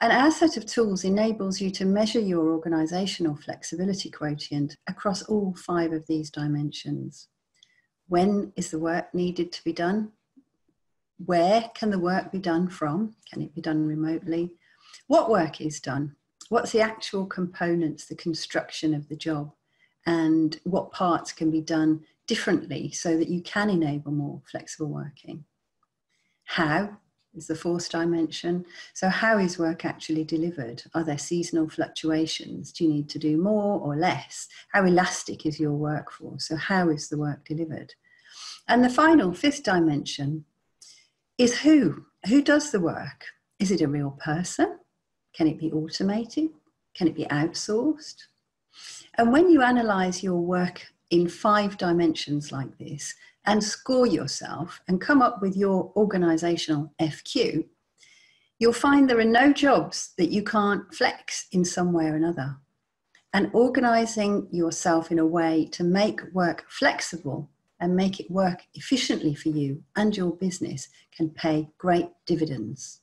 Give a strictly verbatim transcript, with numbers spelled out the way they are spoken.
And our set of tools enables you to measure your organisational flexibility quotient across all five of these dimensions. When is the work needed to be done? Where can the work be done from? Can it be done remotely? What work is done? What's the actual components, the construction of the job? And what parts can be done differently so that you can enable more flexible working? How is the fourth dimension. So how is work actually delivered? Are there seasonal fluctuations? Do you need to do more or less? How elastic is your workforce? So how is the work delivered? And the final fifth dimension is who? Who does the work? Is it a real person? Can it be automated? Can it be outsourced? And when you analyse your work in five dimensions like this, and score yourself and come up with your organisational F Q, you'll find there are no jobs that you can't flex in some way or another. And organising yourself in a way to make work flexible and make it work efficiently for you and your business can pay great dividends.